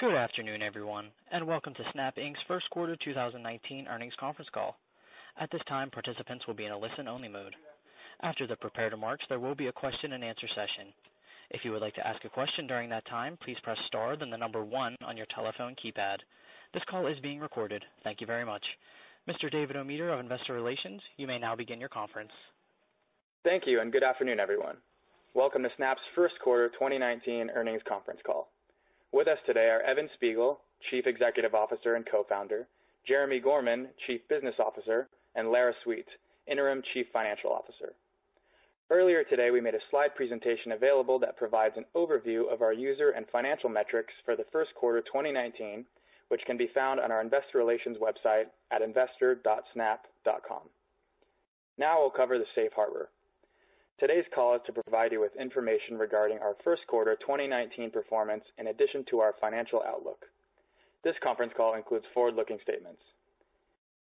Good afternoon, everyone, and welcome to Snap Inc.'s first quarter 2019 earnings conference call. At this time, participants will be in a listen-only mode. After the prepared remarks, there will be a question-and-answer session. If you would like to ask a question during that time, please press star, then the number 1 on your telephone keypad. This call is being recorded. Thank you very much. Mr. David O'Meara of Investor Relations, you may now begin your conference. Thank you, and good afternoon, everyone. Welcome to Snap's first quarter 2019 earnings conference call. With us today are Evan Spiegel, Chief Executive Officer and Co-Founder, Jeremy Gorman, Chief Business Officer, and Lara Sweet, Interim Chief Financial Officer. Earlier today, we made a slide presentation available that provides an overview of our user and financial metrics for the first quarter 2019, which can be found on our investor relations website at investor.snap.com. Now we'll cover the safe harbor. Today's call is to provide you with information regarding our first quarter 2019 performance in addition to our financial outlook. This conference call includes forward-looking statements.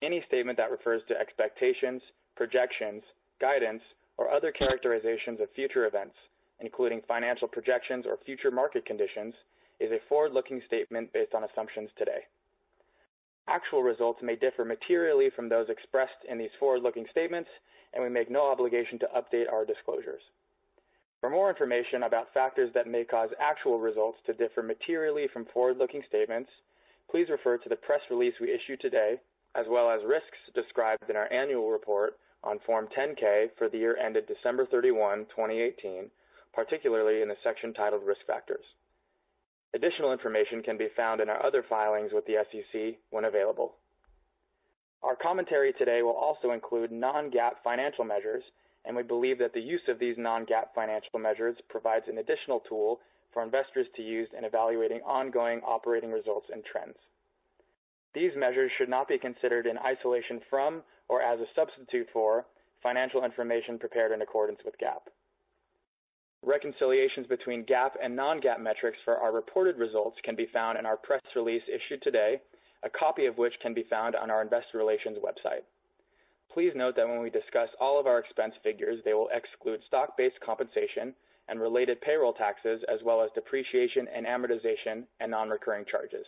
Any statement that refers to expectations, projections, guidance, or other characterizations of future events, including financial projections or future market conditions, is a forward-looking statement based on assumptions today. Actual results may differ materially from those expressed in these forward-looking statements, and we make no obligation to update our disclosures. For more information about factors that may cause actual results to differ materially from forward-looking statements, please refer to the press release we issued today, as well as risks described in our annual report on Form 10-K for the year ended December 31, 2018, particularly in the section titled Risk Factors. Additional information can be found in our other filings with the SEC when available. Our commentary today will also include non-GAAP financial measures, and we believe that the use of these non-GAAP financial measures provides an additional tool for investors to use in evaluating ongoing operating results and trends. These measures should not be considered in isolation from or as a substitute for financial information prepared in accordance with GAAP. Reconciliations between GAAP and non-GAAP metrics for our reported results can be found in our press release issued today, a copy of which can be found on our investor relations website. Please note that when we discuss all of our expense figures, they will exclude stock-based compensation and related payroll taxes, as well as depreciation and amortization and non-recurring charges.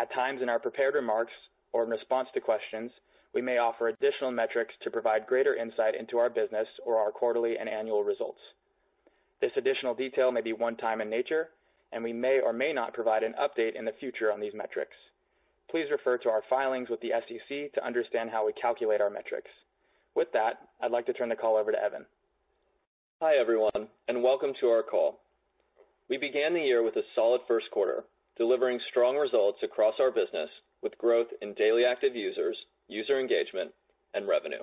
At times in our prepared remarks or in response to questions, we may offer additional metrics to provide greater insight into our business or our quarterly and annual results. This additional detail may be one-time in nature, and we may or may not provide an update in the future on these metrics. Please refer to our filings with the SEC to understand how we calculate our metrics. With that, I'd like to turn the call over to Evan. Hi, everyone, and welcome to our call. We began the year with a solid first quarter, delivering strong results across our business with growth in daily active users, user engagement, and revenue.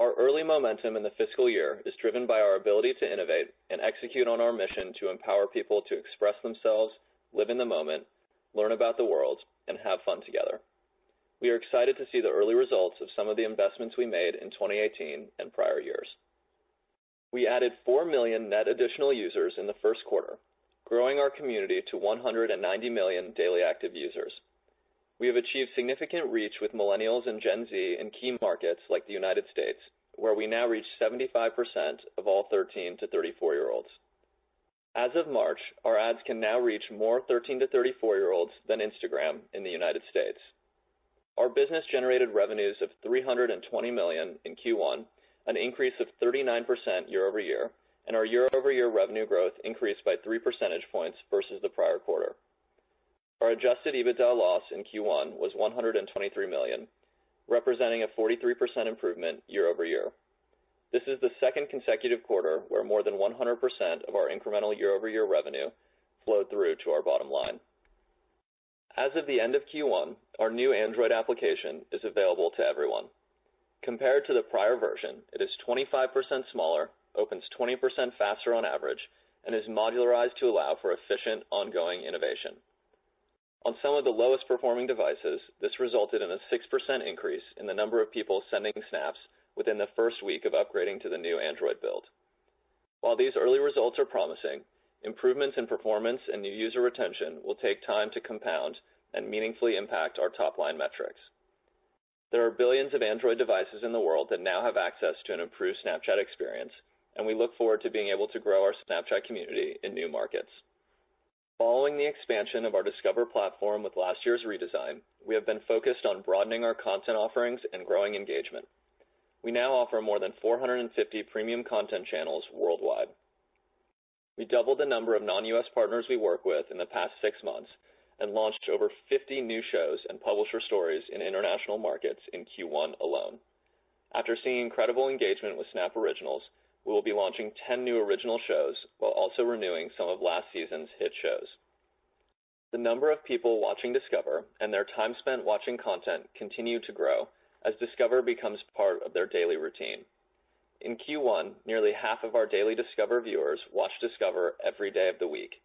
Our early momentum in the fiscal year is driven by our ability to innovate and execute on our mission to empower people to express themselves, live in the moment, learn about the world, and have fun together. We are excited to see the early results of some of the investments we made in 2018 and prior years. We added 4 million net additional users in the first quarter, growing our community to 190 million daily active users. We have achieved significant reach with Millennials and Gen Z in key markets like the United States, where we now reach 75% of all 13 to 34-year-olds. As of March, our ads can now reach more 13 to 34-year-olds than Instagram in the United States. Our business generated revenues of $320 million in Q1, an increase of 39% year-over-year, and our year-over-year revenue growth increased by 3 percentage points versus the prior quarter. Our adjusted EBITDA loss in Q1 was $123 million, representing a 43% improvement year-over-year. This is the second consecutive quarter where more than 100% of our incremental year-over-year revenue flowed through to our bottom line. As of the end of Q1, our new Android application is available to everyone. Compared to the prior version, it is 25% smaller, opens 20% faster on average, and is modularized to allow for efficient, ongoing innovation. On some of the lowest performing devices, this resulted in a 6% increase in the number of people sending snaps within the first week of upgrading to the new Android build. While these early results are promising, improvements in performance and new user retention will take time to compound and meaningfully impact our top-line metrics. There are billions of Android devices in the world that now have access to an improved Snapchat experience, and we look forward to being able to grow our Snapchat community in new markets. Following the expansion of our Discover platform with last year's redesign, we have been focused on broadening our content offerings and growing engagement. We now offer more than 450 premium content channels worldwide. We doubled the number of non-U.S. partners we work with in the past 6 months and launched over 50 new shows and publisher stories in international markets in Q1 alone. After seeing incredible engagement with Snap Originals, we will be launching 10 new original shows while also renewing some of last season's hit shows. The number of people watching Discover and their time spent watching content continue to grow as Discover becomes part of their daily routine. In Q1, nearly half of our daily Discover viewers watch Discover every day of the week.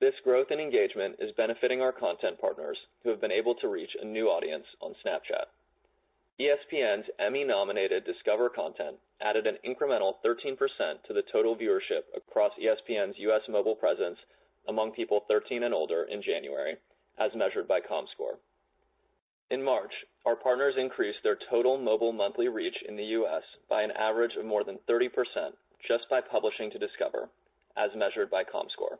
This growth in engagement is benefiting our content partners who have been able to reach a new audience on Snapchat. ESPN's Emmy-nominated Discover content added an incremental 13% to the total viewership across ESPN's U.S. mobile presence among people 13 and older in January, as measured by ComScore. In March, our partners increased their total mobile monthly reach in the U.S. by an average of more than 30% just by publishing to Discover, as measured by ComScore.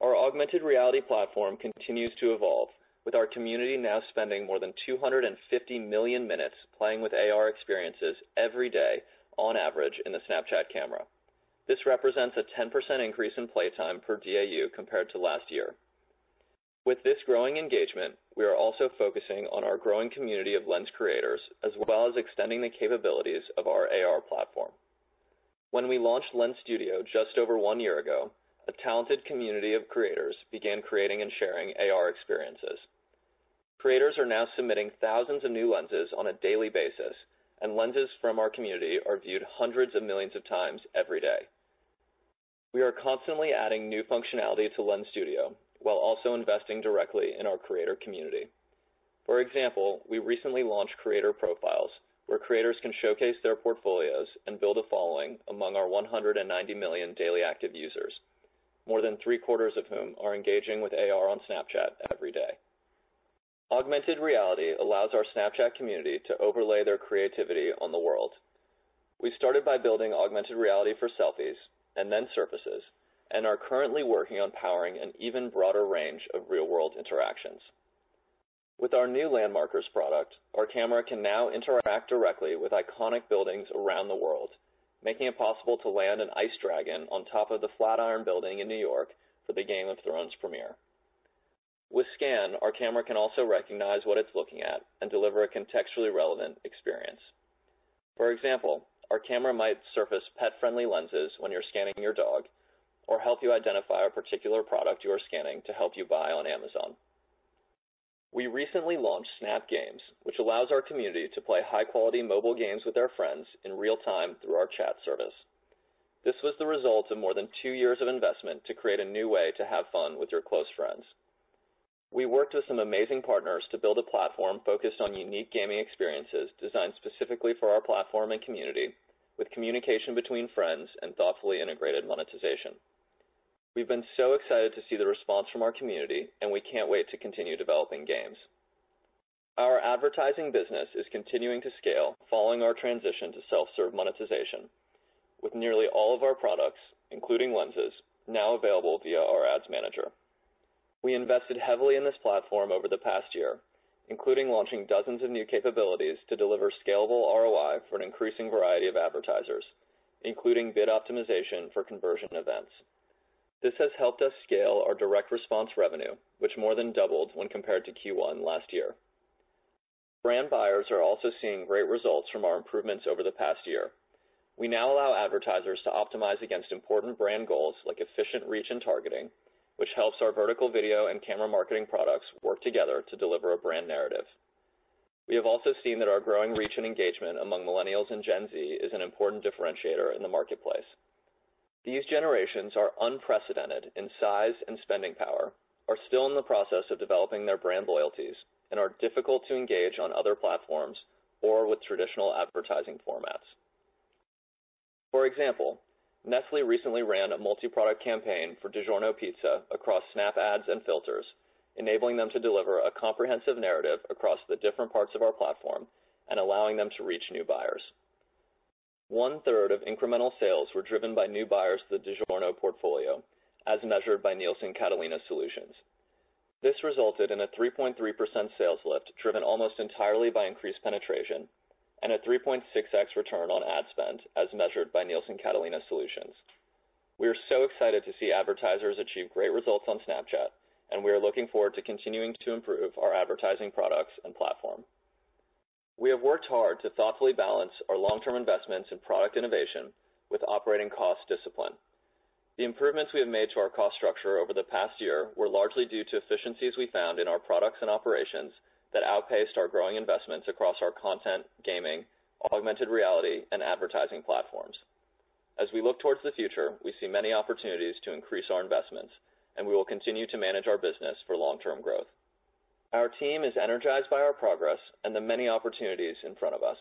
Our augmented reality platform continues to evolve, with our community now spending more than 250 million minutes playing with AR experiences every day on average in the Snapchat camera. This represents a 10% increase in playtime per DAU compared to last year. With this growing engagement, we are also focusing on our growing community of lens creators, as well as extending the capabilities of our AR platform. When we launched Lens Studio just over 1 year ago, a talented community of creators began creating and sharing AR experiences. Creators are now submitting thousands of new lenses on a daily basis, and lenses from our community are viewed hundreds of millions of times every day. We are constantly adding new functionality to Lens Studio, while also investing directly in our creator community. For example, we recently launched Creator Profiles, where creators can showcase their portfolios and build a following among our 190 million daily active users, more than three-quarters of whom are engaging with AR on Snapchat every day. Augmented reality allows our Snapchat community to overlay their creativity on the world. We started by building augmented reality for selfies, and then surfaces, and are currently working on powering an even broader range of real-world interactions. With our new Landmarkers product, our camera can now interact directly with iconic buildings around the world, making it possible to land an ice dragon on top of the Flatiron Building in New York for the Game of Thrones premiere. With Scan, our camera can also recognize what it's looking at and deliver a contextually relevant experience. For example, our camera might surface pet-friendly lenses when you're scanning your dog, or help you identify a particular product you are scanning to help you buy on Amazon. We recently launched Snap Games, which allows our community to play high-quality mobile games with their friends in real time through our chat service. This was the result of more than 2 years of investment to create a new way to have fun with your close friends. We worked with some amazing partners to build a platform focused on unique gaming experiences designed specifically for our platform and community, with communication between friends and thoughtfully integrated monetization. We've been so excited to see the response from our community, and we can't wait to continue developing games. Our advertising business is continuing to scale following our transition to self-serve monetization, with nearly all of our products, including lenses, now available via our Ads Manager. We invested heavily in this platform over the past year, including launching dozens of new capabilities to deliver scalable ROI for an increasing variety of advertisers, including bid optimization for conversion events. This has helped us scale our direct response revenue, which more than doubled when compared to Q1 last year. Brand buyers are also seeing great results from our improvements over the past year. We now allow advertisers to optimize against important brand goals like efficient reach and targeting, which helps our vertical video and camera marketing products work together to deliver a brand narrative. We have also seen that our growing reach and engagement among Millennials and Gen Z is an important differentiator in the marketplace. These generations are unprecedented in size and spending power, are still in the process of developing their brand loyalties, and are difficult to engage on other platforms or with traditional advertising formats. For example, Nestle recently ran a multi-product campaign for DiGiorno pizza across Snap ads and filters, enabling them to deliver a comprehensive narrative across the different parts of our platform and allowing them to reach new buyers. 1/3 of incremental sales were driven by new buyers to the DiGiorno portfolio, as measured by Nielsen Catalina Solutions. This resulted in a 3.3% sales lift, driven almost entirely by increased penetration, and a 3.6x return on ad spend, as measured by Nielsen Catalina Solutions. We are so excited to see advertisers achieve great results on Snapchat, and we are looking forward to continuing to improve our advertising products and platform. We have worked hard to thoughtfully balance our long-term investments in product innovation with operating cost discipline. The improvements we have made to our cost structure over the past year were largely due to efficiencies we found in our products and operations that outpaced our growing investments across our content, gaming, augmented reality, and advertising platforms. As we look towards the future, we see many opportunities to increase our investments, and we will continue to manage our business for long-term growth. Our team is energized by our progress and the many opportunities in front of us.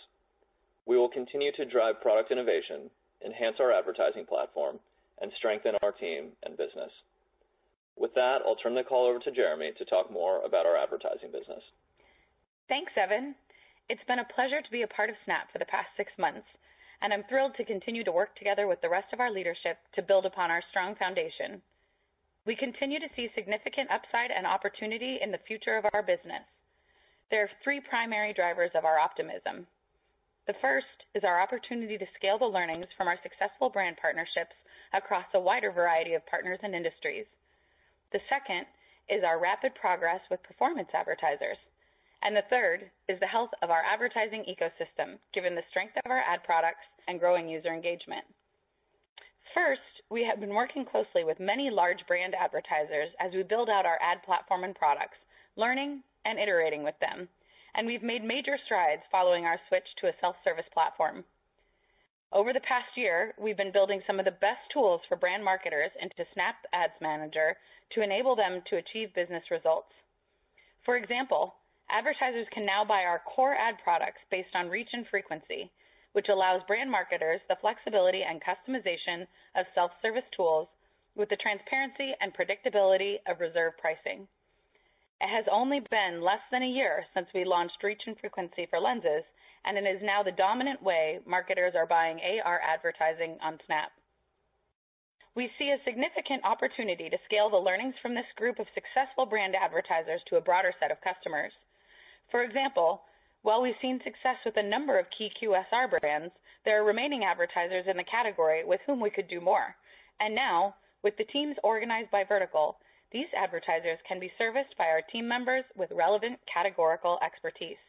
We will continue to drive product innovation, enhance our advertising platform, and strengthen our team and business. With that, I'll turn the call over to Jeremy to talk more about our advertising business. Thanks, Evan. It's been a pleasure to be a part of Snap for the past 6 months, and I'm thrilled to continue to work together with the rest of our leadership to build upon our strong foundation. We continue to see significant upside and opportunity in the future of our business. There are 3 primary drivers of our optimism. The first is our opportunity to scale the learnings from our successful brand partnerships across a wider variety of partners and industries. The second is our rapid progress with performance advertisers. And the third is the health of our advertising ecosystem, given the strength of our ad products and growing user engagement. First, we have been working closely with many large brand advertisers as we build out our ad platform and products, learning and iterating with them. And we've made major strides following our switch to a self-service platform. Over the past year, we've been building some of the best tools for brand marketers into Snap Ads Manager to enable them to achieve business results. For example, advertisers can now buy our core ad products based on reach and frequency, which allows brand marketers the flexibility and customization of self-service tools with the transparency and predictability of reserve pricing. It has only been less than a year since we launched reach and frequency for lenses, and it is now the dominant way marketers are buying AR advertising on Snap. We see a significant opportunity to scale the learnings from this group of successful brand advertisers to a broader set of customers. For example, while we've seen success with a number of key QSR brands, there are remaining advertisers in the category with whom we could do more. And now, with the teams organized by vertical, these advertisers can be serviced by our team members with relevant categorical expertise.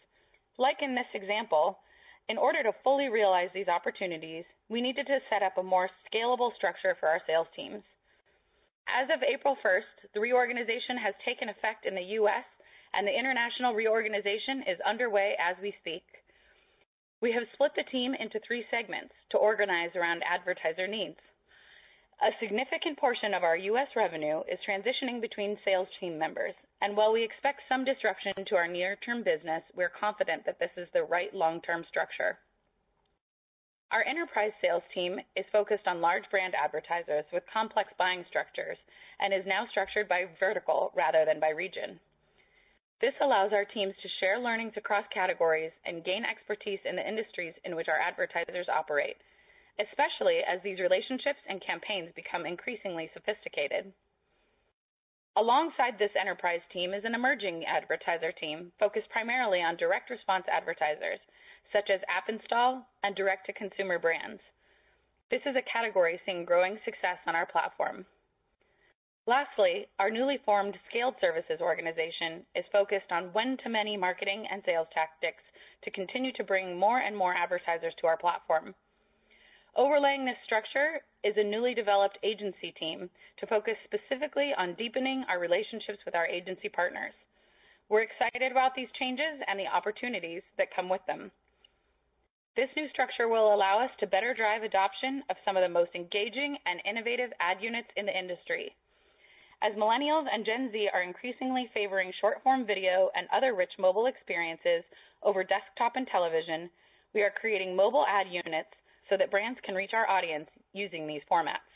Like in this example, in order to fully realize these opportunities, we needed to set up a more scalable structure for our sales teams. As of April 1st, the reorganization has taken effect in the U.S., and the international reorganization is underway as we speak. We have split the team into 3 segments to organize around advertiser needs. A significant portion of our U.S. revenue is transitioning between sales team members, and while we expect some disruption to our near-term business, we're confident that this is the right long-term structure. Our enterprise sales team is focused on large brand advertisers with complex buying structures and is now structured by vertical rather than by region. This allows our teams to share learnings across categories and gain expertise in the industries in which our advertisers operate, especially as these relationships and campaigns become increasingly sophisticated. Alongside this enterprise team is an emerging advertiser team focused primarily on direct response advertisers, such as app install and direct-to-consumer brands. This is a category seeing growing success on our platform. Lastly, our newly formed Scaled Services organization is focused on one-to-many marketing and sales tactics to continue to bring more and more advertisers to our platform. Overlaying this structure is a newly developed agency team to focus specifically on deepening our relationships with our agency partners. We're excited about these changes and the opportunities that come with them. This new structure will allow us to better drive adoption of some of the most engaging and innovative ad units in the industry. As Millennials and Gen Z are increasingly favoring short-form video and other rich mobile experiences over desktop and television, we are creating mobile ad units so that brands can reach our audience using these formats.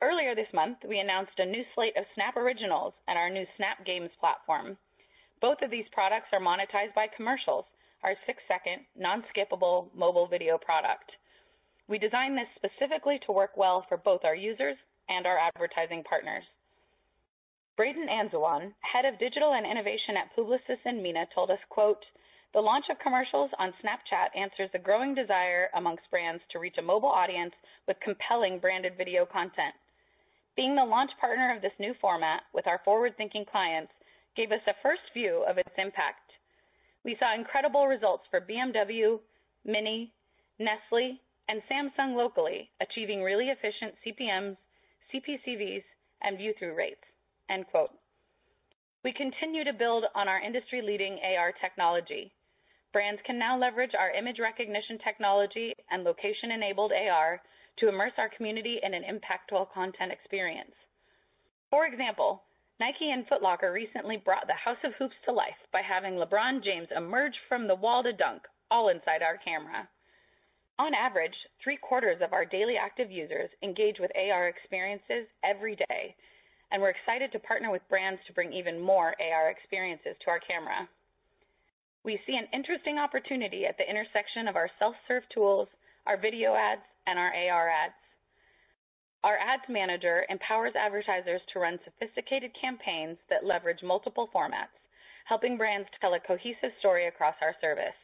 Earlier this month, we announced a new slate of Snap Originals and our new Snap Games platform. Both of these products are monetized by commercials, our 6-second, non-skippable mobile video product. We designed this specifically to work well for both our users and our advertising partners. Braden Anzawan, head of digital and innovation at Publicis in MENA, told us, quote, "The launch of commercials on Snapchat answers the growing desire amongst brands to reach a mobile audience with compelling branded video content. Being the launch partner of this new format with our forward-thinking clients gave us a first view of its impact. We saw incredible results for BMW, Mini, Nestle, and Samsung locally, achieving really efficient CPMs, CPCVs, and view-through rates." End quote. We continue to build on our industry-leading AR technology. Brands can now leverage our image recognition technology and location-enabled AR to immerse our community in an impactful content experience. For example, Nike and Foot Locker recently brought the House of Hoops to life by having LeBron James emerge from the wall to dunk, all inside our camera. On average, 3/4 of our daily active users engage with AR experiences every day, and we're excited to partner with brands to bring even more AR experiences to our camera. We see an interesting opportunity at the intersection of our self-serve tools, our video ads, and our AR ads. Our Ads Manager empowers advertisers to run sophisticated campaigns that leverage multiple formats, helping brands tell a cohesive story across our service.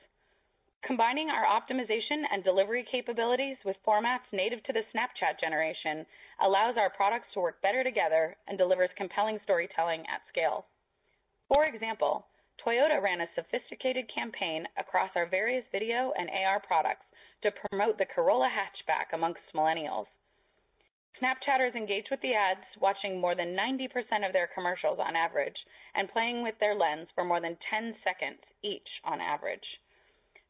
Combining our optimization and delivery capabilities with formats native to the Snapchat generation allows our products to work better together and delivers compelling storytelling at scale. For example, Toyota ran a sophisticated campaign across our various video and AR products to promote the Corolla hatchback amongst Millennials. Snapchatters engage with the ads, watching more than 90% of their commercials on average, and playing with their lens for more than 10 seconds each on average.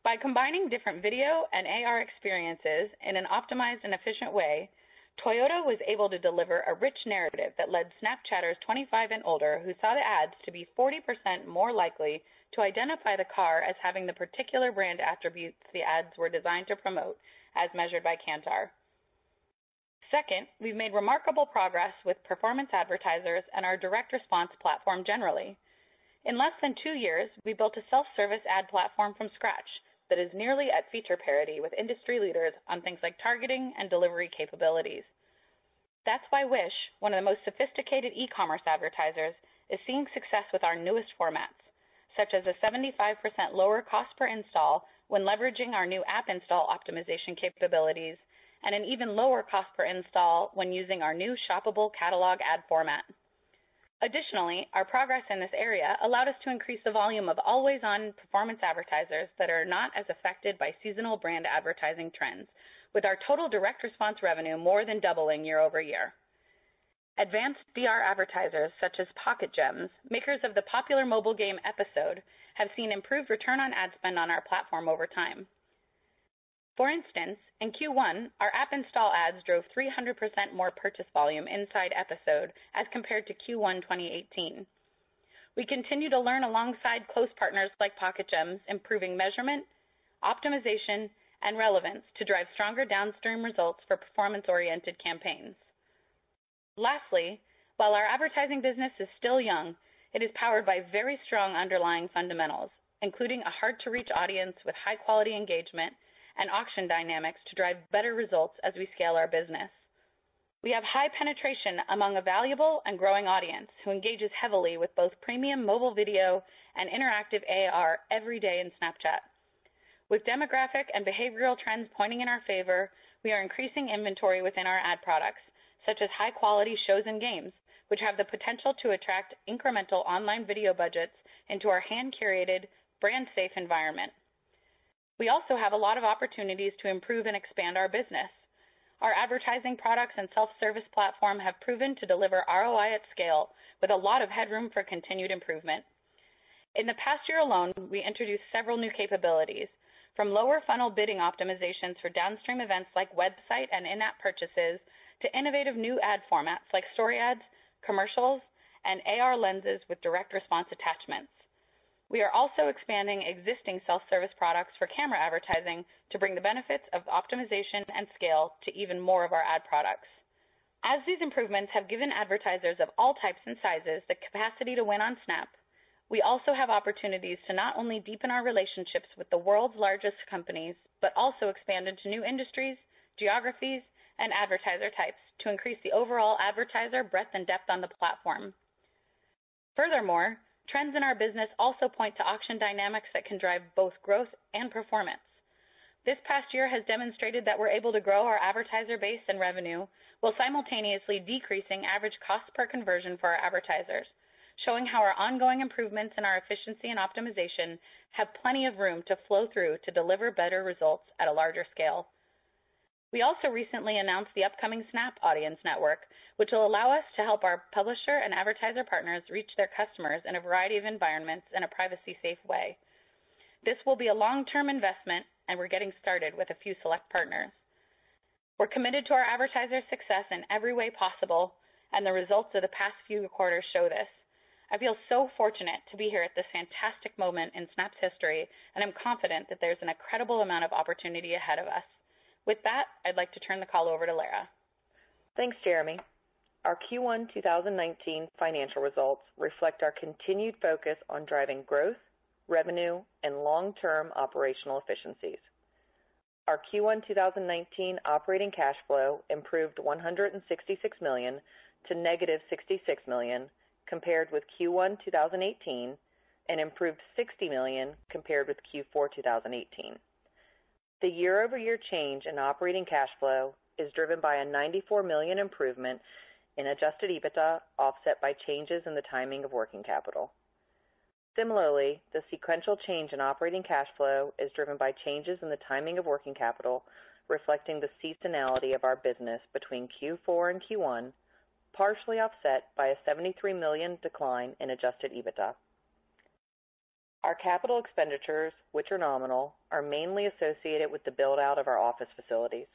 By combining different video and AR experiences in an optimized and efficient way, Toyota was able to deliver a rich narrative that led Snapchatters 25 and older who saw the ads to be 40% more likely to identify the car as having the particular brand attributes the ads were designed to promote, as measured by Kantar. Second, we've made remarkable progress with performance advertisers and our direct response platform generally. In less than 2 years, we built a self-service ad platform from scratch that is nearly at feature parity with industry leaders on things like targeting and delivery capabilities. That's why Wish, one of the most sophisticated e-commerce advertisers, is seeing success with our newest formats, such as a 75% lower cost per install when leveraging our new app install optimization capabilities, and an even lower cost per install when using our new shoppable catalog ad format. Additionally, our progress in this area allowed us to increase the volume of always-on performance advertisers that are not as affected by seasonal brand advertising trends, with our total direct response revenue more than doubling year over year. Advanced VR advertisers such as Pocket Gems, makers of the popular mobile game Episode, have seen improved return on ad spend on our platform over time. For instance, in Q1, our app install ads drove 300% more purchase volume inside Episode as compared to Q1 2018. We continue to learn alongside close partners like Pocket Gems, improving measurement, optimization, and relevance to drive stronger downstream results for performance-oriented campaigns. Lastly, while our advertising business is still young, it is powered by very strong underlying fundamentals, including a hard-to-reach audience with high-quality engagement and auction dynamics to drive better results as we scale our business. We have high penetration among a valuable and growing audience who engages heavily with both premium mobile video and interactive AR every day in Snapchat. With demographic and behavioral trends pointing in our favor, we are increasing inventory within our ad products, such as high-quality shows and games, which have the potential to attract incremental online video budgets into our hand-curated, brand-safe environment. We also have a lot of opportunities to improve and expand our business. Our advertising products and self-service platform have proven to deliver ROI at scale with a lot of headroom for continued improvement. In the past year alone, we introduced several new capabilities, from lower funnel bidding optimizations for downstream events like website and in-app purchases to innovative new ad formats like story ads, commercials, and AR lenses with direct response attachments. We are also expanding existing self-service products for camera advertising to bring the benefits of optimization and scale to even more of our ad products. As these improvements have given advertisers of all types and sizes the capacity to win on Snap, we also have opportunities to not only deepen our relationships with the world's largest companies, but also expand into new industries, geographies, and advertiser types to increase the overall advertiser breadth and depth on the platform. Furthermore, trends in our business also point to auction dynamics that can drive both growth and performance. This past year has demonstrated that we're able to grow our advertiser base and revenue while simultaneously decreasing average cost per conversion for our advertisers, showing how our ongoing improvements in our efficiency and optimization have plenty of room to flow through to deliver better results at a larger scale. We also recently announced the upcoming Snap Audience Network, which will allow us to help our publisher and advertiser partners reach their customers in a variety of environments in a privacy-safe way. This will be a long-term investment, and we're getting started with a few select partners. We're committed to our advertisers' success in every way possible, and the results of the past few quarters show this. I feel so fortunate to be here at this fantastic moment in Snap's history, and I'm confident that there's an incredible amount of opportunity ahead of us. With that, I'd like to turn the call over to Lara. Thanks, Jeremy. Our Q1 2019 financial results reflect our continued focus on driving growth, revenue, and long-term operational efficiencies. Our Q1 2019 operating cash flow improved $166 million to negative $66 million, compared with Q1 2018, and improved $60 million compared with Q4 2018. The year-over-year change in operating cash flow is driven by a $94 million improvement in adjusted EBITDA, offset by changes in the timing of working capital. Similarly, the sequential change in operating cash flow is driven by changes in the timing of working capital, reflecting the seasonality of our business between Q4 and Q1, partially offset by a $73 million decline in adjusted EBITDA. Our capital expenditures, which are nominal, are mainly associated with the build-out of our office facilities.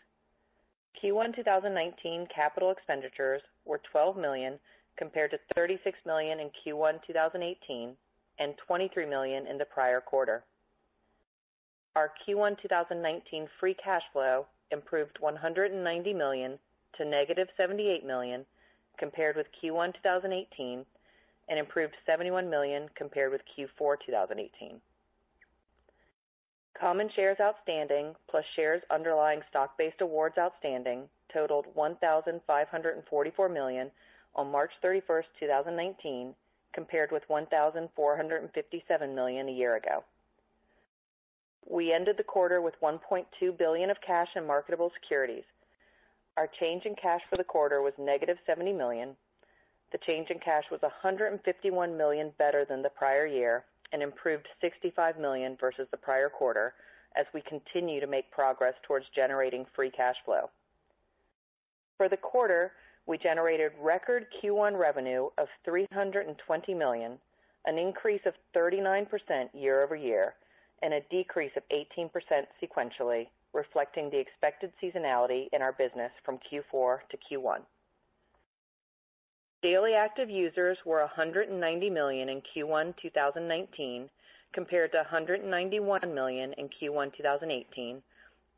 Q1 2019 capital expenditures were $12 million compared to $36 million in Q1 2018 and $23 million in the prior quarter. Our Q1 2019 free cash flow improved $190 million to negative $78 million compared with Q1 2018, and improved $71 million compared with Q4 2018. Common shares outstanding plus shares underlying stock-based awards outstanding totaled 1,544 million on March 31, 2019, compared with 1,457 million a year ago. We ended the quarter with $1.2 billion of cash and marketable securities. Our change in cash for the quarter was negative $70 million. The change in cash was $151 million better than the prior year and improved $65 million versus the prior quarter as we continue to make progress towards generating free cash flow. For the quarter, we generated record Q1 revenue of $320 million, an increase of 39% year over year, and a decrease of 18% sequentially, reflecting the expected seasonality in our business from Q4 to Q1. Daily active users were 190 million in Q1 2019 compared to 191 million in Q1 2018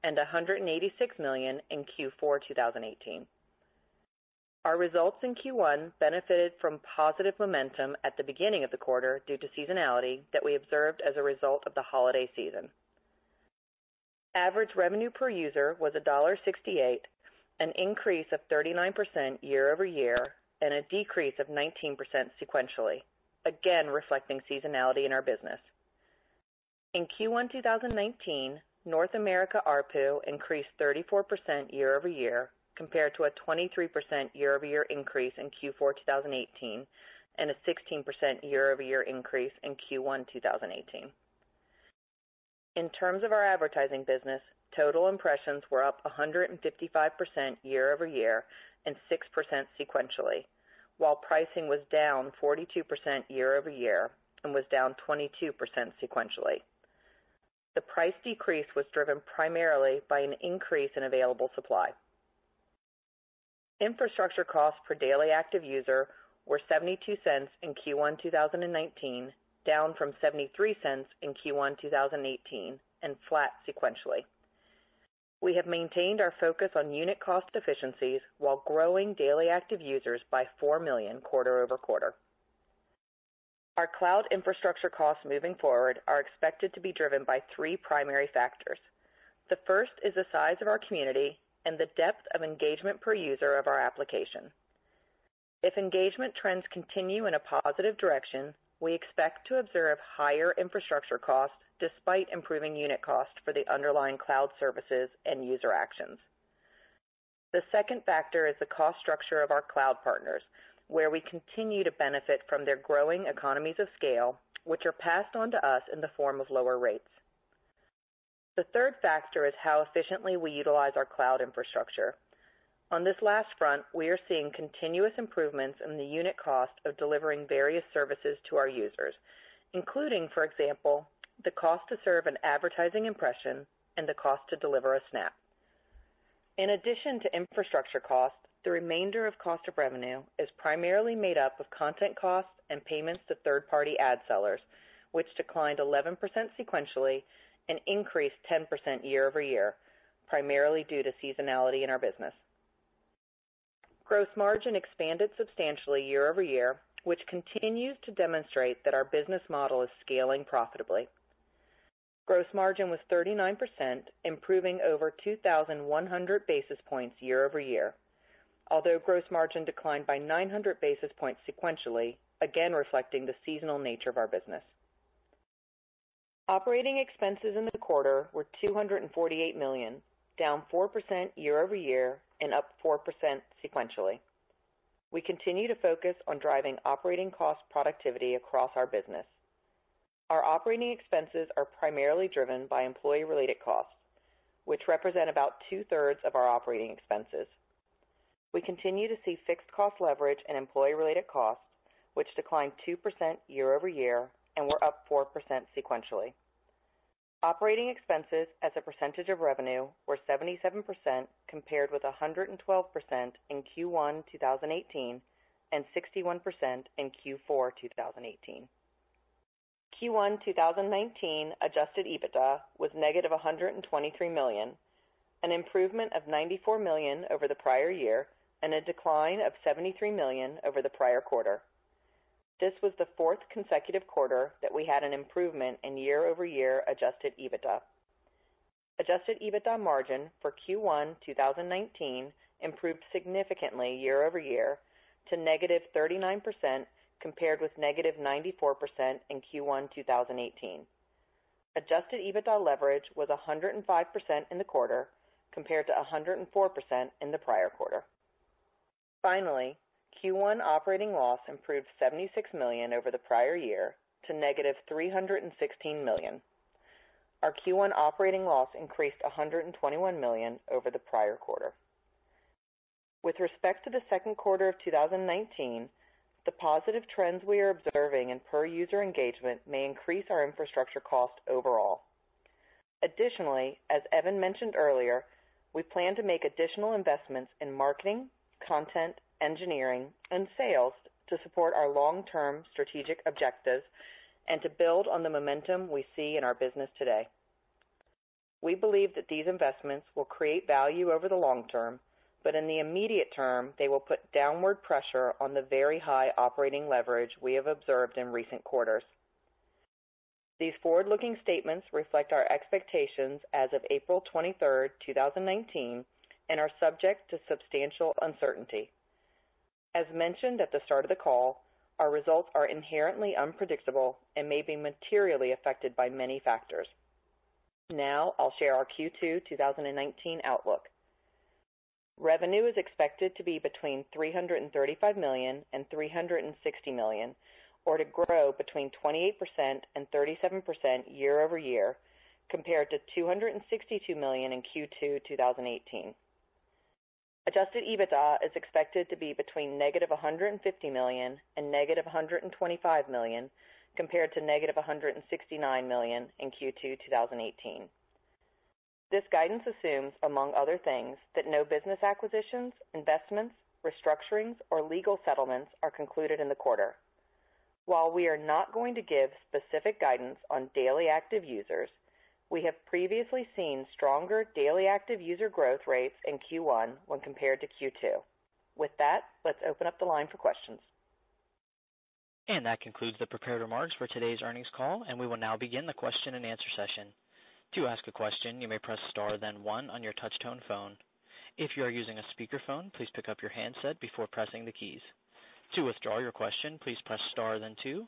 and 186 million in Q4 2018. Our results in Q1 benefited from positive momentum at the beginning of the quarter due to seasonality that we observed as a result of the holiday season. Average revenue per user was $1.68, an increase of 39% year over year, and a decrease of 19% sequentially, again reflecting seasonality in our business. In Q1 2019, North America ARPU increased 34% year over year, compared to a 23% year over year increase in Q4 2018, and a 16% year over year increase in Q1 2018. In terms of our advertising business, total impressions were up 155% year over year and 6% sequentially, while pricing was down 42% year over year and was down 22% sequentially. The price decrease was driven primarily by an increase in available supply. Infrastructure costs per daily active user were 72 cents in Q1 2019, down from 73 cents in Q1 2018 and flat sequentially. We have maintained our focus on unit cost efficiencies while growing daily active users by 4 million quarter over quarter. Our cloud infrastructure costs moving forward are expected to be driven by three primary factors. The first is the size of our community and the depth of engagement per user of our application. If engagement trends continue in a positive direction, we expect to observe higher infrastructure costs despite improving unit costs for the underlying cloud services and user actions. The second factor is the cost structure of our cloud partners, where we continue to benefit from their growing economies of scale, which are passed on to us in the form of lower rates. The third factor is how efficiently we utilize our cloud infrastructure. On this last front, we are seeing continuous improvements in the unit cost of delivering various services to our users, including, for example, the cost to serve an advertising impression and the cost to deliver a snap. In addition to infrastructure costs, the remainder of cost of revenue is primarily made up of content costs and payments to third-party ad sellers, which declined 11% sequentially and increased 10% year over year, primarily due to seasonality in our business. Gross margin expanded substantially year over year, which continues to demonstrate that our business model is scaling profitably. Gross margin was 39%, improving over 2,100 basis points year over year, although gross margin declined by 900 basis points sequentially, again reflecting the seasonal nature of our business. Operating expenses in the quarter were $248 million, down 4% year over year and up 4% sequentially. We continue to focus on driving operating cost productivity across our business. Our operating expenses are primarily driven by employee-related costs, which represent about two-thirds of our operating expenses. We continue to see fixed cost leverage and employee-related costs, which declined 2% year over year and were up 4% sequentially. Operating expenses as a percentage of revenue were 77% compared with 112% in Q1 2018 and 61% in Q4 2018. Q1 2019 adjusted EBITDA was negative $123 million, an improvement of $94 million over the prior year and a decline of $73 million over the prior quarter. This was the fourth consecutive quarter that we had an improvement in year-over-year adjusted EBITDA. Adjusted EBITDA margin for Q1 2019 improved significantly year-over-year to negative 39% compared with negative 94% in Q1 2018. Adjusted EBITDA leverage was 105% in the quarter compared to 104% in the prior quarter. Finally, Q1 operating loss improved $76 million over the prior year to negative $316 million. Our Q1 operating loss increased $121 million over the prior quarter. With respect to the second quarter of 2019, the positive trends we are observing in per-user engagement may increase our infrastructure cost overall. Additionally, as Evan mentioned earlier, we plan to make additional investments in marketing, content, engineering, and sales to support our long-term strategic objectives and to build on the momentum we see in our business today. We believe that these investments will create value over the long term, but in the immediate term, they will put downward pressure on the very high operating leverage we have observed in recent quarters. These forward-looking statements reflect our expectations as of April 23, 2019, and are subject to substantial uncertainty. As mentioned at the start of the call, our results are inherently unpredictable and may be materially affected by many factors. Now, I'll share our Q2 2019 outlook. Revenue is expected to be between $335 million and $360 million, or to grow between 28% and 37% year over year, compared to $262 million in Q2 2018. Adjusted EBITDA is expected to be between negative $150 million and negative $125 million, compared to negative $169 million in Q2 2018. This guidance assumes, among other things, that no business acquisitions, investments, restructurings, or legal settlements are concluded in the quarter. While we are not going to give specific guidance on daily active users, we have previously seen stronger daily active user growth rates in Q1 when compared to Q2. With that, let's open up the line for questions. And that concludes the prepared remarks for today's earnings call, and we will now begin the question and answer session. To ask a question, you may press star then one on your touch-tone phone. If you are using a speakerphone, please pick up your handset before pressing the keys. To withdraw your question, please press star then two.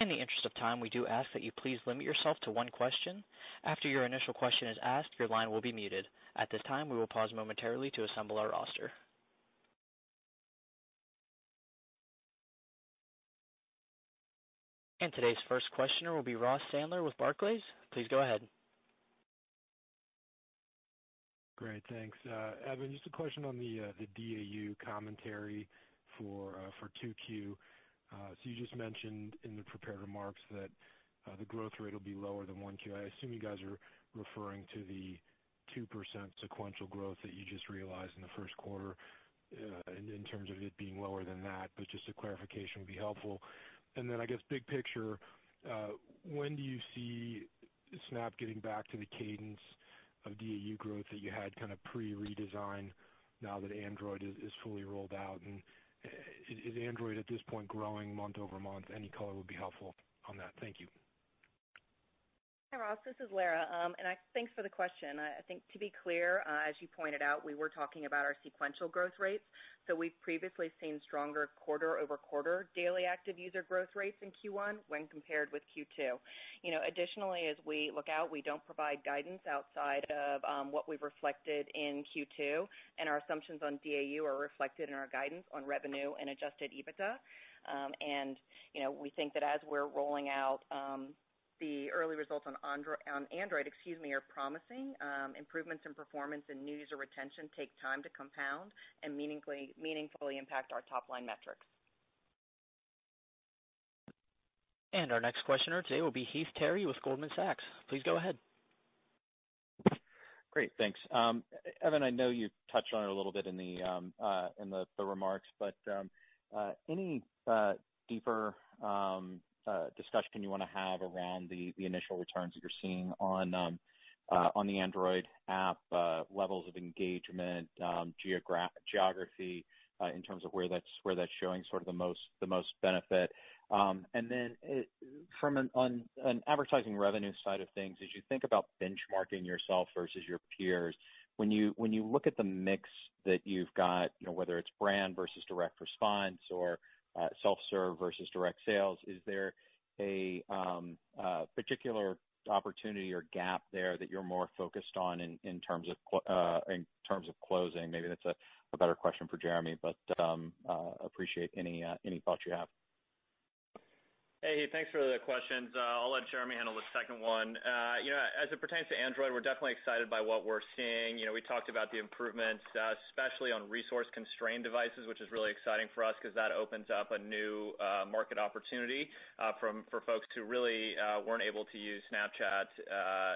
In the interest of time, we do ask that you please limit yourself to one question. After your initial question is asked, your line will be muted. At this time, we will pause momentarily to assemble our roster. And today's first questioner will be Ross Sandler with Barclays. Please go ahead. Great, thanks. Evan, just a question on the DAU commentary for 2Q. So you just mentioned in the prepared remarks that the growth rate will be lower than 1Q. I assume you guys are referring to the 2% sequential growth that you just realized in the first quarter in terms of it being lower than that, but just a clarification would be helpful. And then I guess big picture, when do you see Snap getting back to the cadence of DAU growth that you had kind of pre-redesign now that Android is fully rolled out? And is Android at this point growing month over month? Any color would be helpful on that. Thank you. Hi, Ross. This is Lara. Thanks for the question. I think to be clear, as you pointed out, we were talking about our sequential growth rates. So we've previously seen stronger quarter-over-quarter daily active user growth rates in Q1 when compared with Q2. You know, additionally, as we look out, we don't provide guidance outside of what we've reflected in Q2, and our assumptions on DAU are reflected in our guidance on revenue and adjusted EBITDA. And, you know, we think that as we're rolling out the early results on Android, are promising. Improvements in performance and new user retention take time to compound and meaningfully impact our top-line metrics. And our next questioner today will be Heath Terry with Goldman Sachs. Please go ahead. Great, thanks. Evan, I know you touched on it a little bit in the remarks, but any deeper discussion you want to have around the initial returns that you're seeing on the Android app, levels of engagement, geography in terms of where that's showing sort of the most benefit, and then on an advertising revenue side of things, as you think about benchmarking yourself versus your peers, when you look at the mix that you've got, you know, whether it's brand versus direct response or self-serve versus direct sales, is there a particular opportunity or gap there that you're more focused on in terms of closing? Maybe that's a better question for Jeremy, but appreciate any thoughts you have. Hey, thanks for the questions. I'll let Jeremy handle the second one. You know, as it pertains to Android, we're definitely excited by what we're seeing. You know, we talked about the improvements, especially on resource-constrained devices, which is really exciting for us because that opens up a new market opportunity for folks who really weren't able to use Snapchat,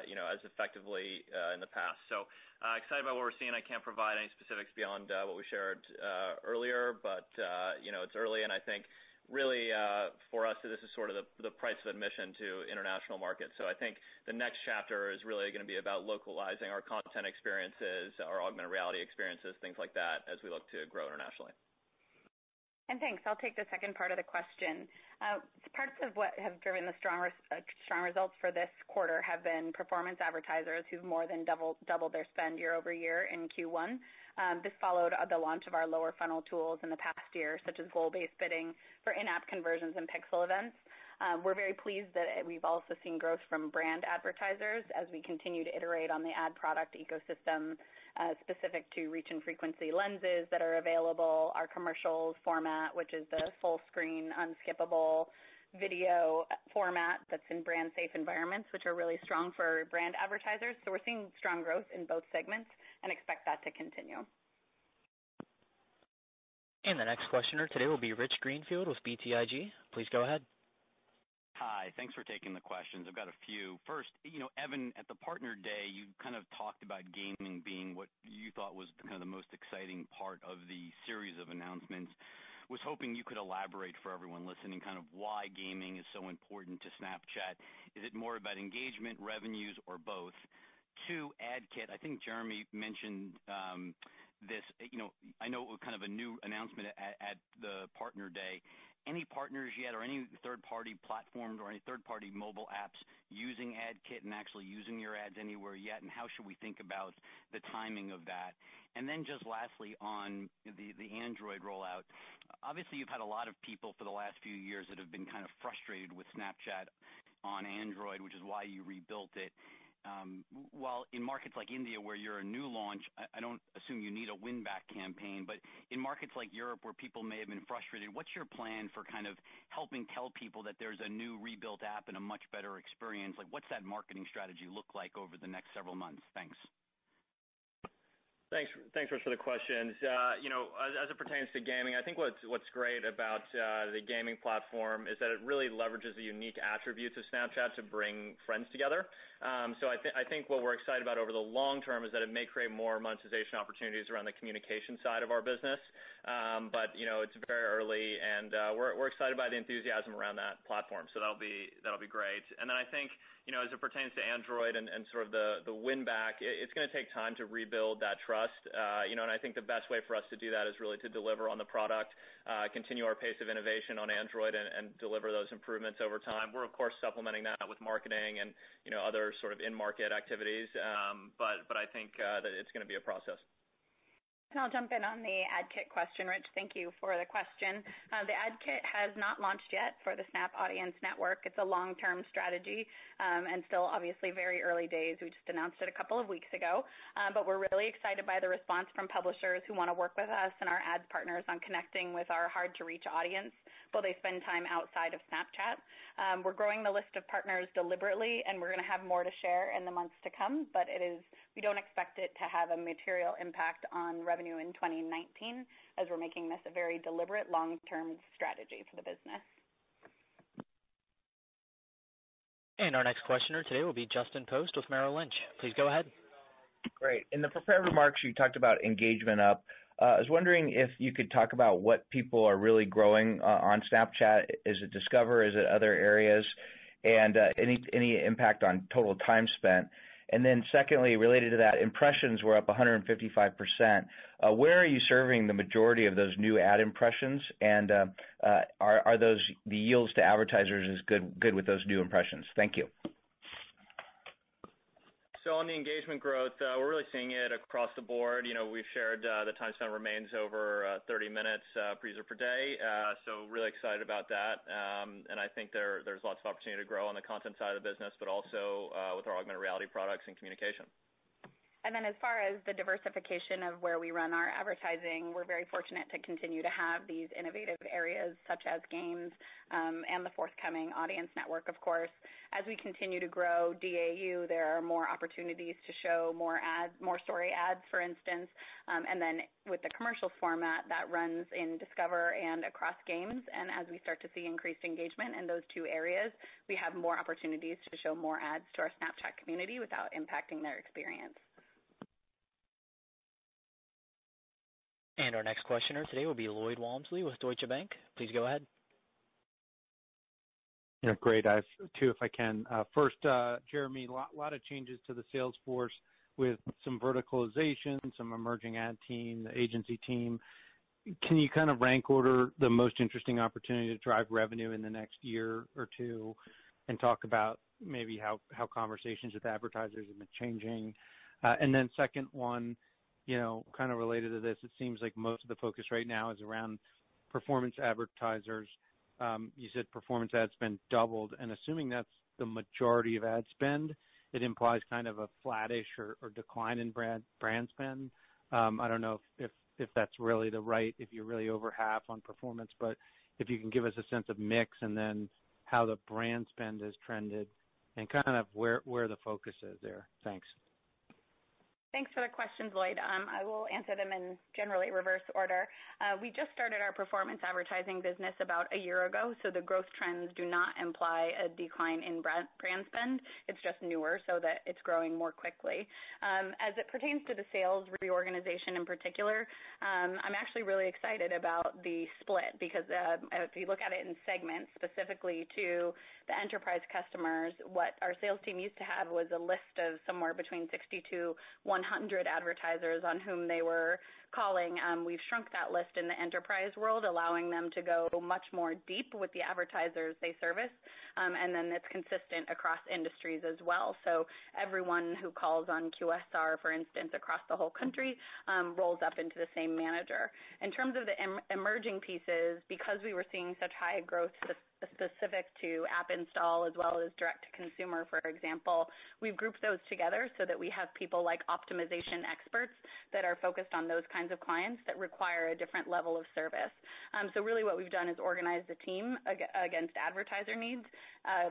you know, as effectively in the past. So excited about what we're seeing. I can't provide any specifics beyond what we shared earlier, but, you know, it's early, and I think really, for us, this is sort of the price of admission to international markets. So I think the next chapter is really going to be about localizing our content experiences, our augmented reality experiences, things like that, as we look to grow internationally. And thanks. I'll take the second part of the question. Parts of what have driven the strong results for this quarter have been performance advertisers who've more than doubled their spend year over year in Q1. This followed the launch of our lower funnel tools in the past year, such as goal-based bidding for in-app conversions and pixel events. We're very pleased that we've also seen growth from brand advertisers as we continue to iterate on the ad product ecosystem specific to reach and frequency lenses that are available, our commercials format, which is the full screen, unskippable video format that's in brand safe environments, which are really strong for brand advertisers. So we're seeing strong growth in both segments and expect that to continue. And the next questioner today will be Rich Greenfield with BTIG. Please go ahead. Hi, thanks for taking the questions. I've got a few. First, you know, Evan, at the partner day, you kind of talked about gaming being what you thought was kind of the most exciting part of the series of announcements. Was hoping you could elaborate for everyone listening kind of why gaming is so important to Snapchat. Is it more about engagement, revenues, or both? Two, AdKit. I think Jeremy mentioned this, you know, I know it was kind of a new announcement at the partner day. any partners yet or any third-party platforms or any third-party mobile apps using AdKit and actually using your ads anywhere yet, and how should we think about the timing of that? And then just lastly on the Android rollout, obviously you've had a lot of people for the last few years that have been kind of frustrated with Snapchat on Android, which is why you rebuilt it. While in markets like India where you're a new launch, I don't assume you need a win-back campaign, but in markets like Europe where people may have been frustrated, what's your plan for kind of helping tell people that there's a new rebuilt app and a much better experience? Like, what's that marketing strategy look like over the next several months? Thanks. Thanks, Rich, for the questions. As it pertains to gaming, I think what's great about the gaming platform is that it really leverages the unique attributes of Snapchat to bring friends together. So I think what we're excited about over the long term is that it may create more monetization opportunities around the communication side of our business. But it's very early, and we're excited by the enthusiasm around that platform. So that'll be great. And then I think, as it pertains to Android and sort of the win back, it's going to take time to rebuild that trust. And I think the best way for us to do that is really to deliver on the product, continue our pace of innovation on Android and deliver those improvements over time. We're, of course, supplementing that with marketing and, other sort of in-market activities. But I think that it's going to be a process. And I'll jump in on the AdKit question, Rich. Thank you for the question. The AdKit has not launched yet for the Snap Audience Network. It's a long-term strategy and still obviously very early days. We just announced it a couple of weeks ago, but we're really excited by the response from publishers who want to work with us and our ads partners on connecting with our hard-to-reach audience while they spend time outside of Snapchat. We're growing the list of partners deliberately, and we're going to have more to share in the months to come, but we don't expect it to have a material impact on revenue in 2019, as we're making this a very deliberate long-term strategy for the business. And our next questioner today will be Justin Post with Merrill Lynch. Please go ahead. Great. In the prepared remarks, you talked about engagement up. I was wondering if you could talk about what people are really growing on Snapchat. Is it Discover? Is it other areas? And any impact on total time spent? And then secondly, related to that, impressions were up 155%. Where are you serving the majority of those new ad impressions? And are those the yields to advertisers is good with those new impressions? Thank you. So on the engagement growth, we're really seeing it across the board. We've shared the time spent remains over 30 minutes per user per day. So really excited about that. And I think there's lots of opportunity to grow on the content side of the business, but also with our augmented reality products and communication. And then as far as the diversification of where we run our advertising, we're very fortunate to continue to have these innovative areas such as games and the forthcoming audience network, of course. As we continue to grow DAU, there are more opportunities to show more ads, more story ads, for instance. And then with the commercial format, that runs in Discover and across games. And as we start to see increased engagement in those two areas, we have more opportunities to show more ads to our Snapchat community without impacting their experience. And our next questioner today will be Lloyd Walmsley with Deutsche Bank. Please go ahead. Yeah, great. I have two if I can. First, Jeremy, a lot of changes to the sales force with some verticalization, some emerging ad team, the agency team. Can you kind of rank order the most interesting opportunity to drive revenue in the next year or two and talk about maybe how conversations with advertisers have been changing? And then second one, kind of related to this, it seems like most of the focus right now is around performance advertisers. You said performance ad spend doubled, and assuming that's the majority of ad spend, it implies kind of a flattish or decline in brand spend. I don't know if that's really if you're really over half on performance, but if you can give us a sense of mix and then how the brand spend has trended and kind of where the focus is there. Thanks. Thanks for the questions, Lloyd. I will answer them in generally reverse order. We just started our performance advertising business about a year ago, so the growth trends do not imply a decline in brand spend. It's just newer, so that it's growing more quickly. As it pertains to the sales reorganization in particular, I'm actually really excited about the split because if you look at it in segments, specifically to the enterprise customers, what our sales team used to have was a list of somewhere between 60 to 100 100 advertisers on whom they were calling. We've shrunk that list in the enterprise world, allowing them to go much more deep with the advertisers they service, and then it's consistent across industries as well. So everyone who calls on QSR, for instance, across the whole country rolls up into the same manager. In terms of the emerging pieces, because we were seeing such high growth specific to app install as well as direct to consumer, for example, we've grouped those together so that we have people like optimization experts that are focused on those kinds of clients that require a different level of service. So really what we've done is organize the team against advertiser needs,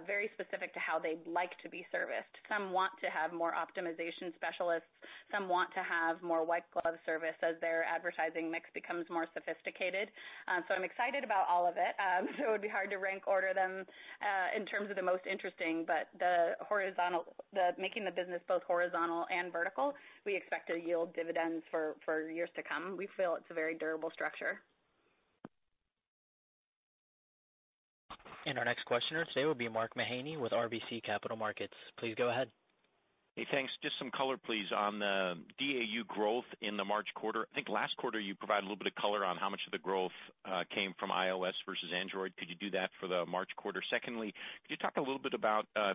very specific to how they'd like to be serviced. Some want to have more optimization specialists, some want to have more white glove service as their advertising mix becomes more sophisticated. So I'm excited about all of it. So it would be hard to rank order them in terms of the most interesting, but the horizontal, making the business both horizontal and vertical, we expect to yield dividends for years to come. We feel it's a very durable structure. And our next questioner today will be Mark Mahaney with RBC Capital Markets. Please go ahead. Hey, thanks. Just some color, please, on the DAU growth in the March quarter. I think last quarter you provided a little bit of color on how much of the growth came from iOS versus Android. Could you do that for the March quarter? Secondly, could you talk a little bit about the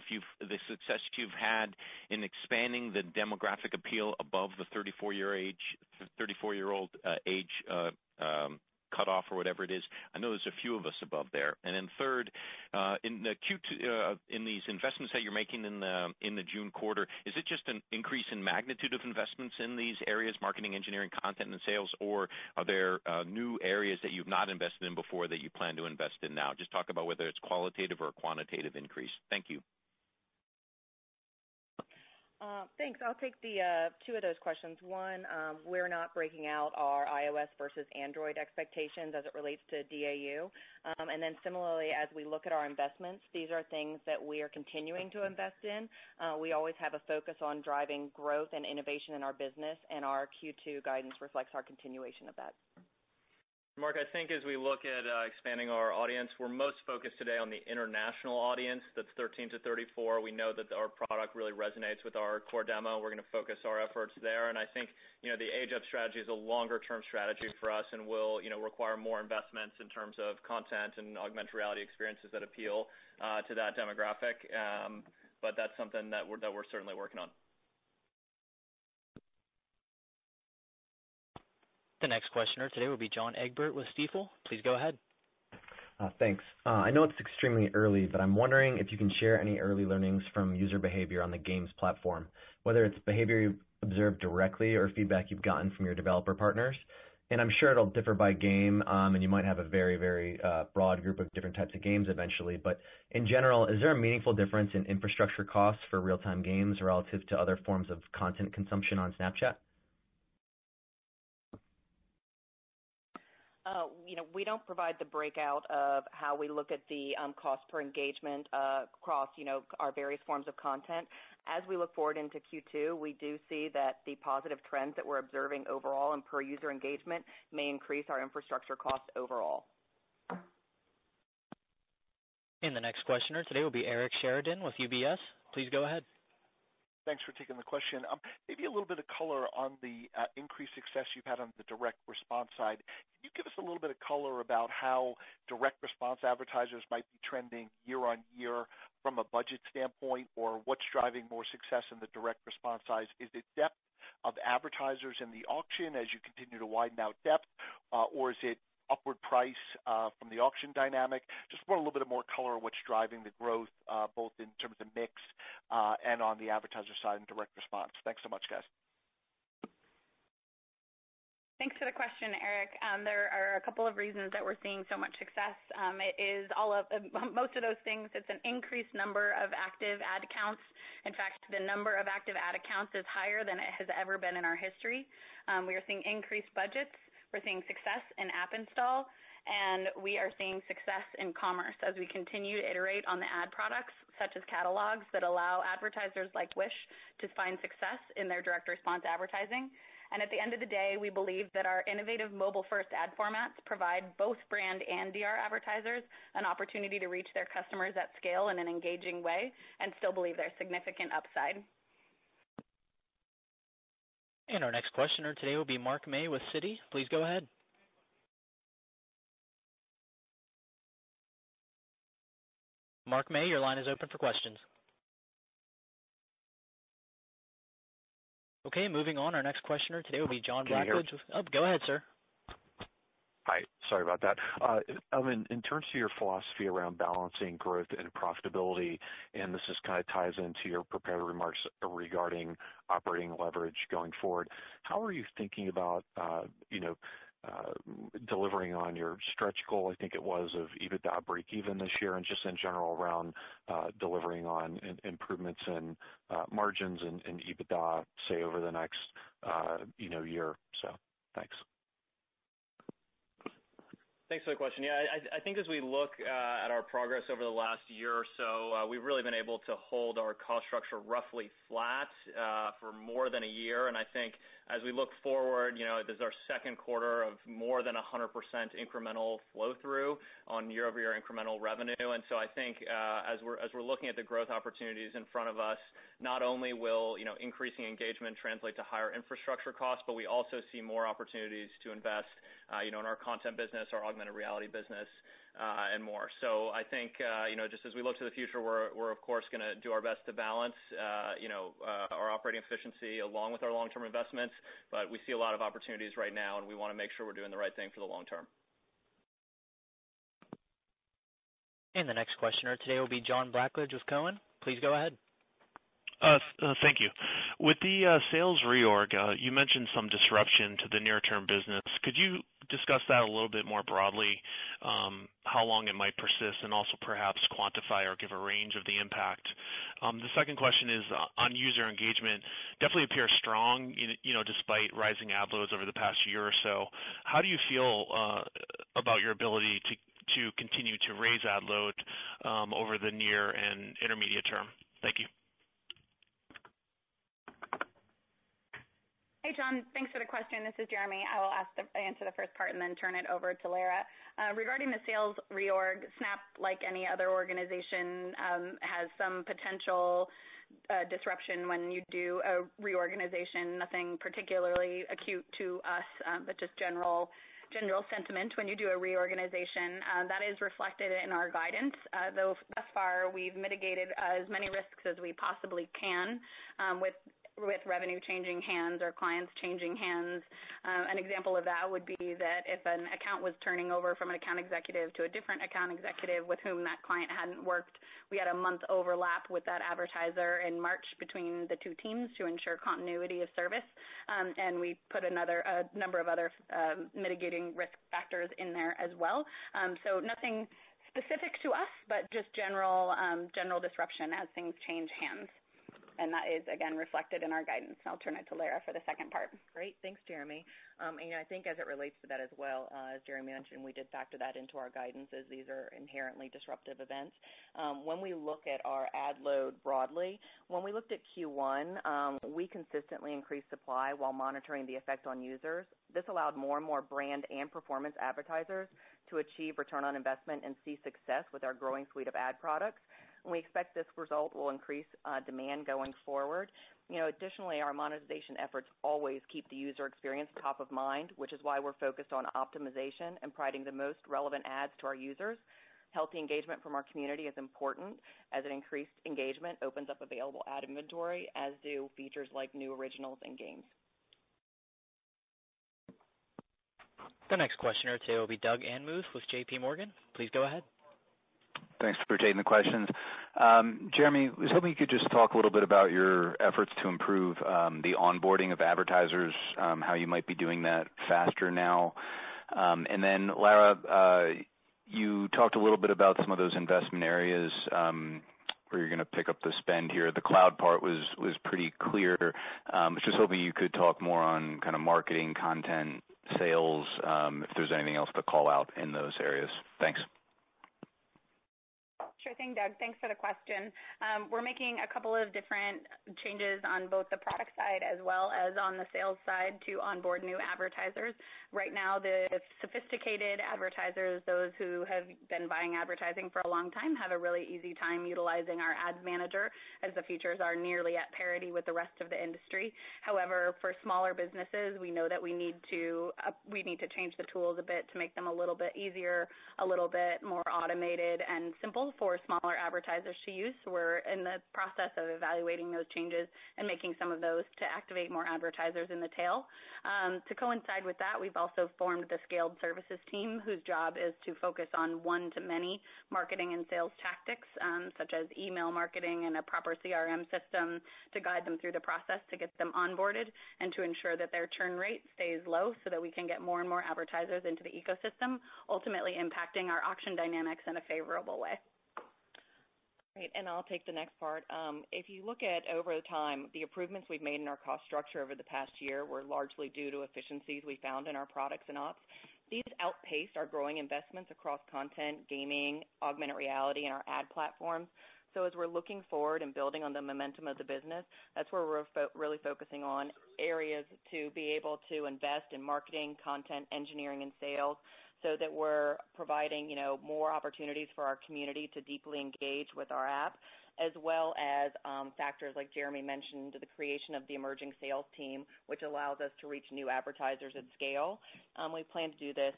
success you've had in expanding the demographic appeal above the 34-year-old age cutoff or whatever it is? I know there's a few of us above there. And then third, in these investments that you're making in the June quarter, is it just an increase in magnitude of investments in these areas, marketing, engineering, content, and sales, or are there new areas that you've not invested in before that you plan to invest in now? Just talk about whether it's qualitative or quantitative increase. Thank you. Thanks. I'll take the two of those questions. One, we're not breaking out our iOS versus Android expectations as it relates to DAU. And then similarly, as we look at our investments, these are things that we are continuing to invest in. We always have a focus on driving growth and innovation in our business, and our Q2 guidance reflects our continuation of that. Mark, I think as we look at expanding our audience, we're most focused today on the international audience that's 13 to 34. We know that our product really resonates with our core demo. We're going to focus our efforts there, and I think the age-up strategy is a longer-term strategy for us, and will require more investments in terms of content and augmented reality experiences that appeal to that demographic. But that's something that we're certainly working on. The next questioner today will be John Egbert with Stifel. Please go ahead. Thanks. I know it's extremely early, but I'm wondering if you can share any early learnings from user behavior on the games platform, whether it's behavior you've observed directly or feedback you've gotten from your developer partners. And I'm sure it'll differ by game, and you might have a very, very broad group of different types of games eventually. But in general, is there a meaningful difference in infrastructure costs for real-time games relative to other forms of content consumption on Snapchat? We don't provide the breakout of how we look at the cost per engagement across, our various forms of content. As we look forward into Q2, we do see that the positive trends that we're observing overall and per user engagement may increase our infrastructure costs overall. And the next questioner today will be Eric Sheridan with UBS. Please go ahead. Thanks for taking the question. Maybe a little bit of color on the increased success you've had on the direct response side. Can you give us a little bit of color about how direct response advertisers might be trending year on year from a budget standpoint, or what's driving more success in the direct response side? Is it depth of advertisers in the auction as you continue to widen out depth, or is it upward price from the auction dynamic? Just want a little bit of more color on what's driving the growth, both in terms of mix and on the advertiser side and direct response. Thanks so much, guys. Thanks for the question, Eric. There are a couple of reasons that we're seeing so much success. It is most of those things. It's an increased number of active ad accounts. In fact, the number of active ad accounts is higher than it has ever been in our history. We are seeing increased budgets. We're seeing success in app install, and we are seeing success in commerce as we continue to iterate on the ad products, such as catalogs, that allow advertisers like Wish to find success in their direct response advertising. And at the end of the day, we believe that our innovative mobile-first ad formats provide both brand and DR advertisers an opportunity to reach their customers at scale in an engaging way and still believe there's significant upside. And our next questioner today will be Mark May with Citi. Please go ahead. Mark May, your line is open for questions. Okay, moving on. Our next questioner today will be John Blackledge. Oh, go ahead, sir. Hi, sorry about that. In terms of your philosophy around balancing growth and profitability, and this is kind of ties into your prepared remarks regarding operating leverage going forward, how are you thinking about, delivering on your stretch goal, I think it was, of EBITDA break-even this year, and just in general around delivering on improvements in margins and EBITDA, say, over the next, year? So, thanks. Thanks for the question. Yeah, I think as we look at our progress over the last year or so, we've really been able to hold our cost structure roughly flat for more than a year. And I think as we look forward, this is our second quarter of more than 100% incremental flow through on year-over-year incremental revenue. And so I think as we're looking at the growth opportunities in front of us, not only will increasing engagement translate to higher infrastructure costs, but we also see more opportunities to invest in our content business, our augmented reality business, and more. So I think, just as we look to the future, we're of course going to do our best to balance, our operating efficiency along with our long-term investments, but we see a lot of opportunities right now, and we want to make sure we're doing the right thing for the long term. And the next questioner today will be John Blackledge with Cowen. Please go ahead. Thank you. With the sales reorg, you mentioned some disruption to the near-term business. Could you discuss that a little bit more broadly, how long it might persist, and also perhaps quantify or give a range of the impact? The second question is on user engagement. Definitely appears strong, despite rising ad loads over the past year or so. How do you feel about your ability to continue to raise ad load over the near and intermediate term? Thank you. Hey, John, thanks for the question. This is Jeremy. I will answer the first part and then turn it over to Lara. Regarding the sales reorg, Snap, like any other organization, has some potential disruption when you do a reorganization. Nothing particularly acute to us, but just general sentiment when you do a reorganization. That is reflected in our guidance, though thus far we've mitigated as many risks as we possibly can with revenue changing hands or clients changing hands. An example of that would be that if an account was turning over from an account executive to a different account executive with whom that client hadn't worked, we had a month overlap with that advertiser in March between the two teams to ensure continuity of service. And we put a number of other mitigating risk factors in there as well. So nothing specific to us, but just general disruption as things change hands. And that is, again, reflected in our guidance. I'll turn it to Lara for the second part. Great. Thanks, Jeremy. I think as it relates to that as well, as Jeremy mentioned, we did factor that into our guidance as these are inherently disruptive events. When we look at our ad load broadly, when we looked at Q1, we consistently increased supply while monitoring the effect on users. This allowed more and more brand and performance advertisers to achieve return on investment and see success with our growing suite of ad products. We expect this result will increase demand going forward. Additionally, our monetization efforts always keep the user experience top of mind, which is why we're focused on optimization and providing the most relevant ads to our users. Healthy engagement from our community is important, as an increased engagement opens up available ad inventory, as do features like new originals and games. The next questioner today will be Doug Anmuth with J.P. Morgan. Please go ahead. Thanks for taking the questions. Jeremy, I was hoping you could just talk a little bit about your efforts to improve the onboarding of advertisers, how you might be doing that faster now. And then, Lara, you talked a little bit about some of those investment areas where you're going to pick up the spend here. The cloud part was pretty clear. I was just hoping you could talk more on kind of marketing, content, sales, if there's anything else to call out in those areas. Thanks. Sure thing, Doug. Thanks for the question. We're making a couple of different changes on both the product side as well as on the sales side to onboard new advertisers. Right now, the sophisticated advertisers, those who have been buying advertising for a long time, have a really easy time utilizing our Ads Manager, as the features are nearly at parity with the rest of the industry. However, for smaller businesses, we know that we need to change the tools a bit to make them a little bit easier, a little bit more automated and simple for smaller advertisers to use. So we're in the process of evaluating those changes and making some of those to activate more advertisers in the tail. To coincide with that, we've also formed the Scaled Services team, whose job is to focus on one-to-many marketing and sales tactics, such as email marketing and a proper CRM system to guide them through the process to get them onboarded and to ensure that their churn rate stays low so that we can get more and more advertisers into the ecosystem, ultimately impacting our auction dynamics in a favorable way. Great, and I'll take the next part. If you look at over time, the improvements we've made in our cost structure over the past year were largely due to efficiencies we found in our products and ops. These outpaced our growing investments across content, gaming, augmented reality, and our ad platforms. So as we're looking forward and building on the momentum of the business, that's where we're really focusing on areas to be able to invest in marketing, content, engineering, and sales, so that we're providing, more opportunities for our community to deeply engage with our app, as well as factors like Jeremy mentioned, the creation of the emerging sales team, which allows us to reach new advertisers at scale. We plan to do this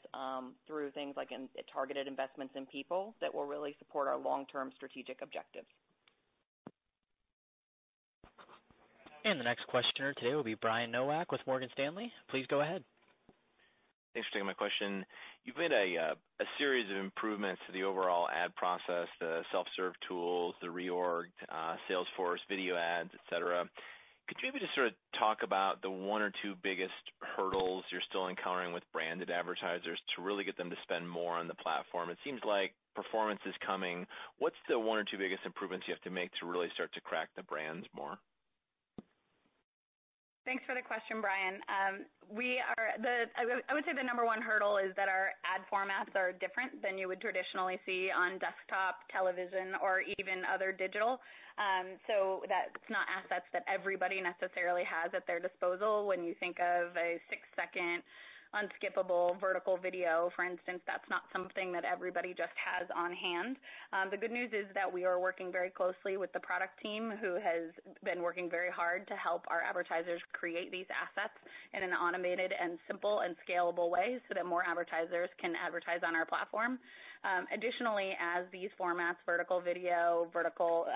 through things like targeted investments in people that will really support our long-term strategic objectives. And the next questioner today will be Brian Nowak with Morgan Stanley. Please go ahead. Thanks for taking my question. You've made a series of improvements to the overall ad process, the self-serve tools, the reorged, Salesforce, video ads, et cetera. Could you maybe just sort of talk about the one or two biggest hurdles you're still encountering with branded advertisers to really get them to spend more on the platform? It seems like performance is coming. What's the one or two biggest improvements you have to make to really start to crack the brands more? Thanks for the question, Brian. I would say the number one hurdle is that our ad formats are different than you would traditionally see on desktop, television, or even other digital. So that's not assets that everybody necessarily has at their disposal. When you think of a 6-second unskippable vertical video, for instance, that's not something that everybody just has on hand. The good news is that we are working very closely with the product team, who has been working very hard to help our advertisers create these assets in an automated and simple and scalable way so that more advertisers can advertise on our platform. Additionally, as these formats, vertical video, vertical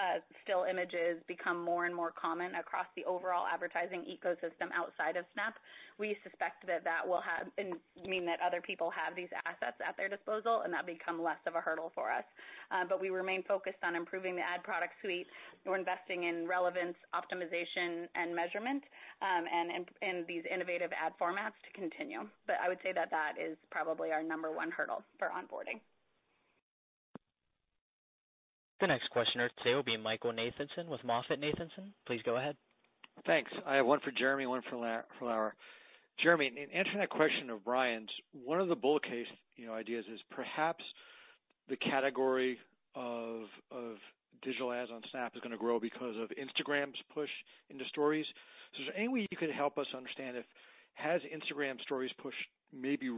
still images, become more and more common across the overall advertising ecosystem outside of Snap, we suspect that will have and mean that other people have these assets at their disposal, and that become less of a hurdle for us. But we remain focused on improving the ad product suite. We're investing in relevance, optimization, and measurement, and in these innovative ad formats to continue. But I would say that is probably our number one hurdle for onboarding. The next questioner today will be Michael Nathanson with MoffettNathanson. Please go ahead. Thanks. I have one for Jeremy, one for Laura. Jeremy, in answering that question of Brian's, one of the bull case ideas is perhaps the category of digital ads on Snap is going to grow because of Instagram's push into stories. So is there any way you could help us understand if has Instagram stories push maybe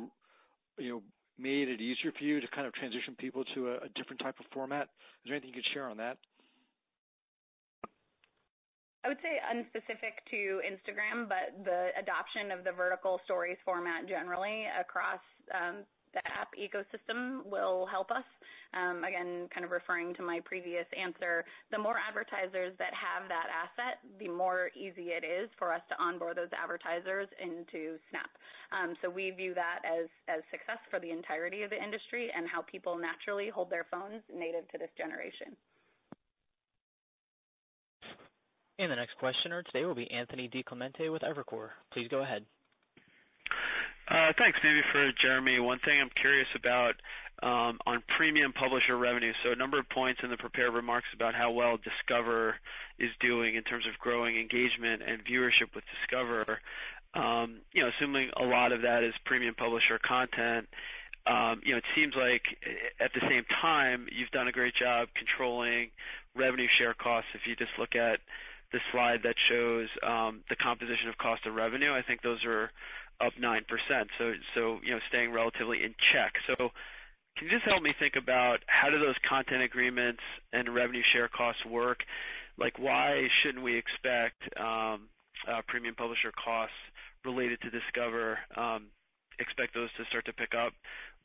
made it easier for you to kind of transition people to a different type of format? Is there anything you could share on that? I would say unspecific to Instagram, but the adoption of the vertical stories format generally across the app ecosystem will help us. Again, kind of referring to my previous answer, the more advertisers that have that asset, the more easy it is for us to onboard those advertisers into Snap. So we view that as success for the entirety of the industry and how people naturally hold their phones native to this generation. And the next questioner today will be Anthony DiClemente with Evercore. Please go ahead. Thanks. Maybe for Jeremy, one thing I'm curious about on premium publisher revenue. So a number of points in the prepared remarks about how well Discover is doing in terms of growing engagement and viewership with Discover. Assuming a lot of that is premium publisher content, It seems like at the same time you've done a great job controlling revenue share costs. If you just look at the slide that shows the composition of cost of revenue, I think those are up 9%. So staying relatively in check. So can you just help me think about how do those content agreements and revenue share costs work? Like, why shouldn't we expect premium publisher costs related to Discover? Expect those to start to pick up,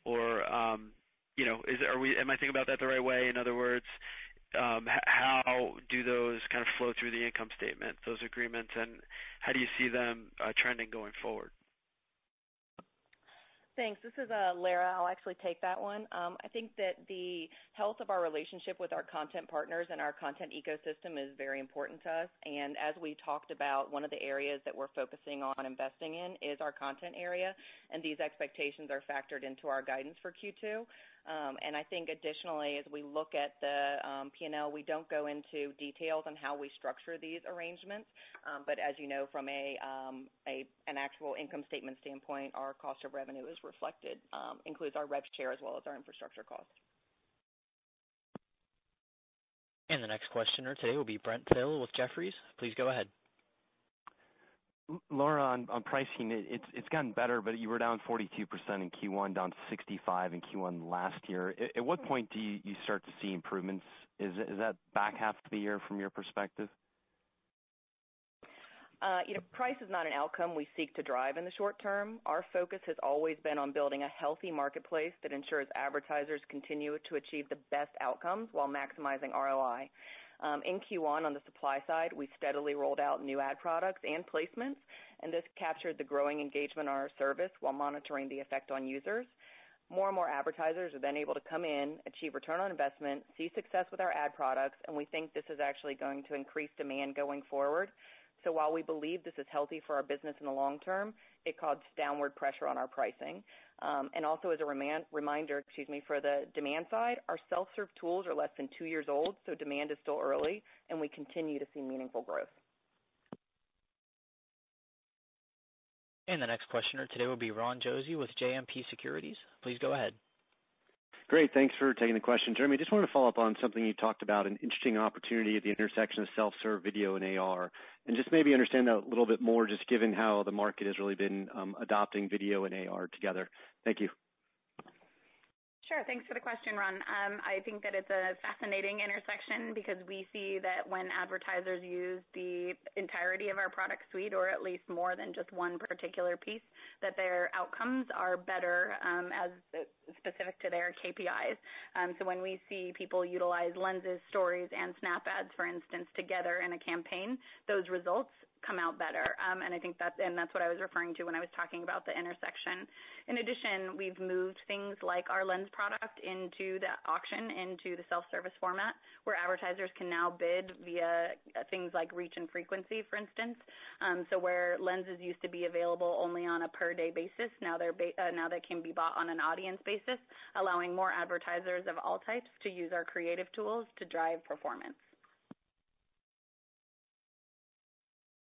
or am I thinking about that the right way? In other words, how do those kind of flow through the income statement, those agreements, and how do you see them trending going forward? Thanks. This is Lara. I'll actually take that one. I think that the health of our relationship with our content partners and our content ecosystem is very important to us. And as we talked about, one of the areas that we're focusing on investing in is our content area, and these expectations are factored into our guidance for Q2. And I think additionally, as we look at the P&L, we don't go into details on how we structure these arrangements. But as you know, from an actual income statement standpoint, our cost of revenue is reflected, includes our rev share as well as our infrastructure costs. And the next questioner today will be Brent Thill with Jefferies. Please go ahead. Laura, on pricing, it's gotten better, but you were down 42% in Q1, down 65% in Q1 last year. At what point do you start to see improvements? Is that back half of the year from your perspective? Price is not an outcome we seek to drive in the short term. Our focus has always been on building a healthy marketplace that ensures advertisers continue to achieve the best outcomes while maximizing ROI. In Q1, on the supply side, we steadily rolled out new ad products and placements, and this captured the growing engagement on our service while monitoring the effect on users. More and more advertisers are then able to come in, achieve return on investment, see success with our ad products, and we think this is actually going to increase demand going forward. So while we believe this is healthy for our business in the long term, it caused downward pressure on our pricing. And also as a reminder, for the demand side, our self-serve tools are less than 2 years old, so demand is still early, and we continue to see meaningful growth. And the next questioner today will be Ron Josey with JMP Securities. Please go ahead. Great. Thanks for taking the question. Jeremy, I just wanted to follow up on something you talked about, an interesting opportunity at the intersection of self-serve video and AR, and just maybe understand that a little bit more, just given how the market has really been adopting video and AR together. Thank you. Sure. Thanks for the question, Ron. I think that it's a fascinating intersection because we see that when advertisers use the entirety of our product suite, or at least more than just one particular piece, that their outcomes are better as specific to their KPIs. So when we see people utilize Lenses, Stories, and Snap ads, for instance, together in a campaign, those results come out better. And I think that's what I was referring to when I was talking about the intersection. In addition, we've moved things like our Lens product into the auction, into the self-service format, where advertisers can now bid via things like reach and frequency, for instance. So where Lenses used to be available only on a per-day basis, now they can be bought on an audience basis, allowing more advertisers of all types to use our creative tools to drive performance.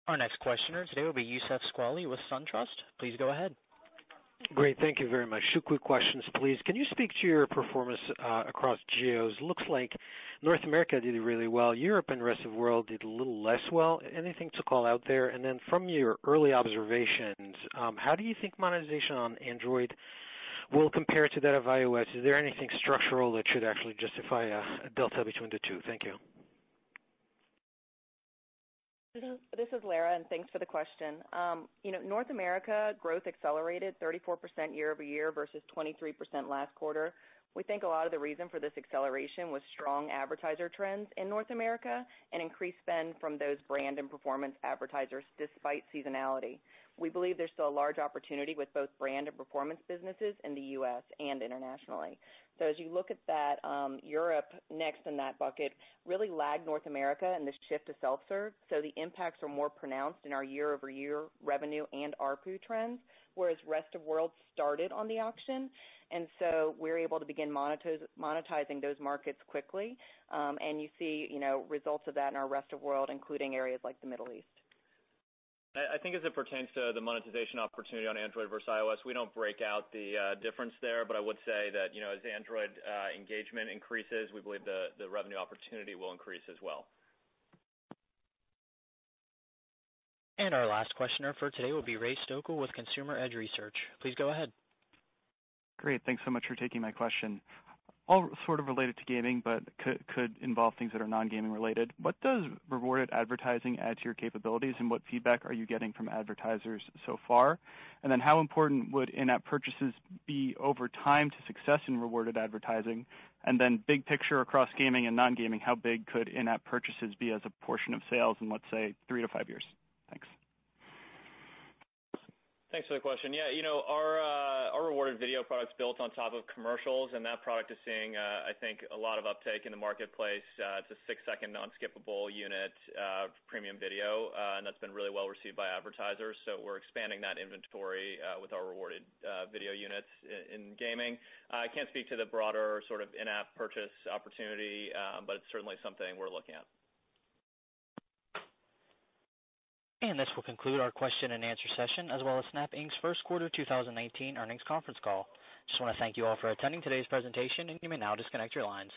Our next questioner today will be Youssef Squali with SunTrust. Please go ahead. Great. Thank you very much. Two quick questions, please. Can you speak to your performance across geos? Looks like North America did really well. Europe and rest of the world did a little less well. Anything to call out there? And then from your early observations, how do you think monetization on Android will compare to that of iOS? Is there anything structural that should actually justify a delta between the two? Thank you. This is Lara, and thanks for the question. North America growth accelerated 34% year over year versus 23% last quarter. We think a lot of the reason for this acceleration was strong advertiser trends in North America and increased spend from those brand and performance advertisers despite seasonality. We believe there's still a large opportunity with both brand and performance businesses in the U.S. and internationally. So as you look at that, Europe next in that bucket really lagged North America in the shift to self-serve, so the impacts are more pronounced in our year-over-year revenue and ARPU trends, whereas rest of world started on the auction. And so we're able to begin monetizing those markets quickly, and you see results of that in our rest of world, including areas like the Middle East. I think as it pertains to the monetization opportunity on Android versus iOS, we don't break out the difference there, but I would say that, you know, as Android engagement increases, we believe the revenue opportunity will increase as well. And our last questioner for today will be Ray Stoeckle with Consumer Edge Research. Please go ahead. Great. Thanks so much for taking my question. All sort of related to gaming, but could involve things that are non-gaming related. What does rewarded advertising add to your capabilities, and what feedback are you getting from advertisers so far? And then how important would in-app purchases be over time to success in rewarded advertising? And then big picture across gaming and non-gaming, how big could in-app purchases be as a portion of sales in, let's say, 3 to 5 years? Thanks. Thanks for the question. Yeah, you know, our rewarded video product's built on top of commercials, and that product is seeing, I think, a lot of uptake in the marketplace. It's a 6-second non-skippable unit premium video, and that's been really well received by advertisers. So we're expanding that inventory with our rewarded video units in gaming. I can't speak to the broader sort of in-app purchase opportunity, but it's certainly something we're looking at. And this will conclude our question and answer session, as well as Snap Inc.'s first quarter 2019 earnings conference call. Just want to thank you all for attending today's presentation, and you may now disconnect your lines.